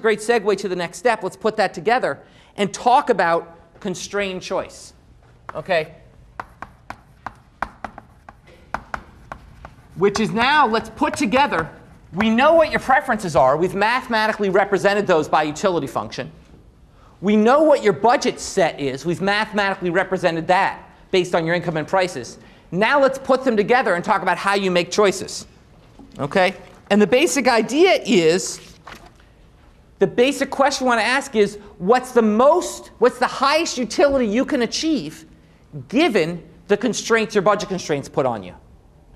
a great segue to the next step. Let's put that together and talk about constrained choice. Okay? Which is now, let's put together, we know what your preferences are. We've mathematically represented those by utility function. We know what your budget set is. We've mathematically represented that based on your income and prices. Now let's put them together and talk about how you make choices. Okay? And the basic idea is, the basic question you want to ask is, what's the highest utility you can achieve given the constraints, your budget constraints put on you?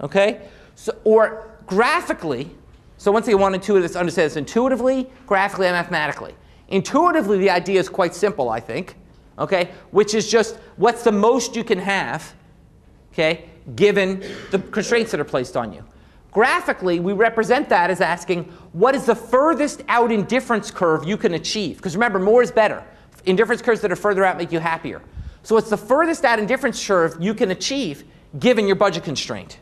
Okay? So, or graphically, so once you want to understand this intuitively, graphically, and mathematically. Intuitively, the idea is quite simple, I think, okay? Which is just what's the most you can have, okay, given the constraints that are placed on you. Graphically, we represent that as asking, what is the furthest out indifference curve you can achieve? Because remember, more is better. Indifference curves that are further out make you happier. So what's the furthest out indifference curve you can achieve given your budget constraint,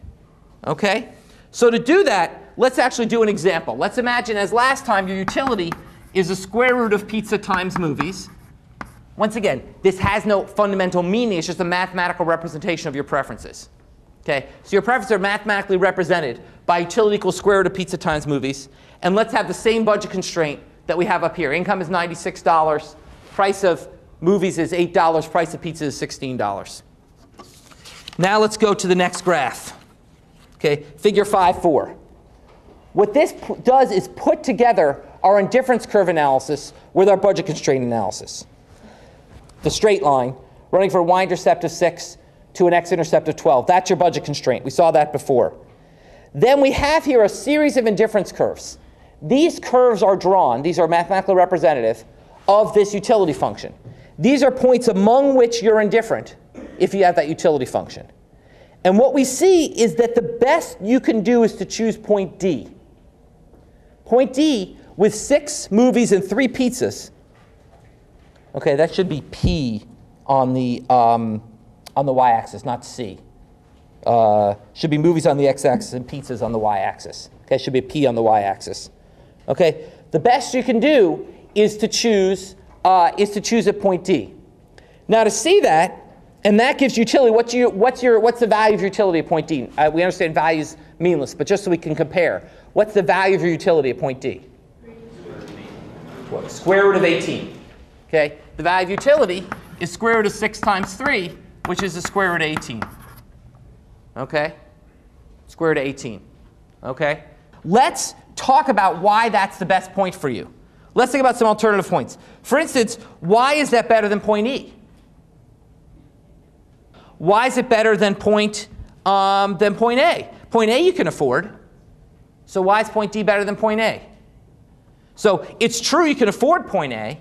okay? So to do that, let's actually do an example. Let's imagine, as last time, your utility is the square root of pizza times movies. Once again, this has no fundamental meaning. It's just a mathematical representation of your preferences. Okay? So your preferences are mathematically represented by utility equals square root of pizza times movies. And let's have the same budget constraint that we have up here. Income is $96. Price of movies is $8. Price of pizza is $16. Now let's go to the next graph. Okay? Figure 5.4. What this does is put together our indifference curve analysis with our budget constraint analysis. The straight line running from a y-intercept of 6 to an x-intercept of 12. That's your budget constraint. We saw that before. Then we have here a series of indifference curves. These curves are drawn. These are mathematically representative of this utility function. These are points among which you're indifferent if you have that utility function. And what we see is that the best you can do is to choose point D. Point D with 6 movies and 3 pizzas. Okay, that should be P on the y-axis, not C. Should be movies on the x-axis and pizzas on the y-axis. Okay, should be a P on the y-axis. Okay, the best you can do is to choose at point D. Now to see that, and that gives utility. What's the value of your utility at point D? We understand value's meaningless, but just so we can compare, what's the value of your utility at point D? Square root of 18. Okay? The value of utility is square root of 6 times 3, which is the square root of 18. Okay? Square root of 18. Okay? Let's talk about why that's the best point for you. Let's think about some alternative points. For instance, why is that better than point E? Why is it better than point A? Point A you can afford. So why is point D better than point A? So it's true you can afford point A,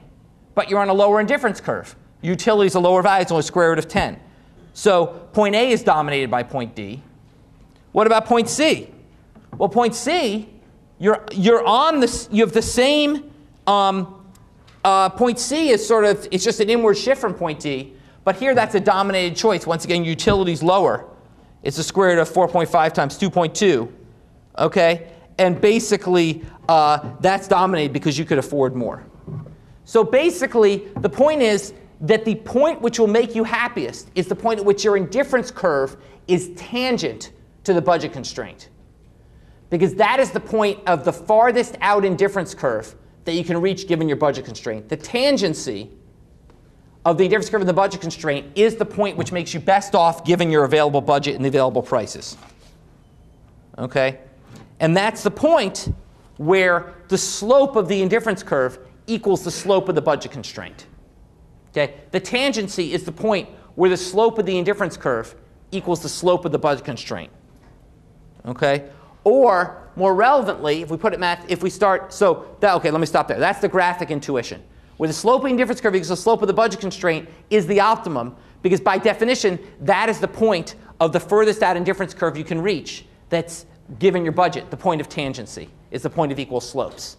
but you're on a lower indifference curve. Utility is a lower value. It's only square root of 10. So point A is dominated by point D. What about point C? Well, point C, you have the same point C is sort of, it's just an inward shift from point D. But here that's a dominated choice. Once again, utility is lower. It's the square root of 4.5 times 2.2. Okay? And basically, that's dominated because you could afford more. So basically, the point is that the point which will make you happiest is the point at which your indifference curve is tangent to the budget constraint. Because that is the point of the farthest out indifference curve that you can reach given your budget constraint. The tangency of the indifference curve and the budget constraint is the point which makes you best off given your available budget and the available prices. Okay? And that's the point where the slope of the indifference curve equals the slope of the budget constraint. Okay? The tangency is the point where the slope of the indifference curve equals the slope of the budget constraint. Okay? Or, more relevantly, if we put it let me stop there. That's the graphic intuition. Where the slope of the indifference curve equals the slope of the budget constraint is the optimum, because by definition, that is the point of the furthest out indifference curve you can reach that's given your budget. The point of tangency is the point of equal slopes.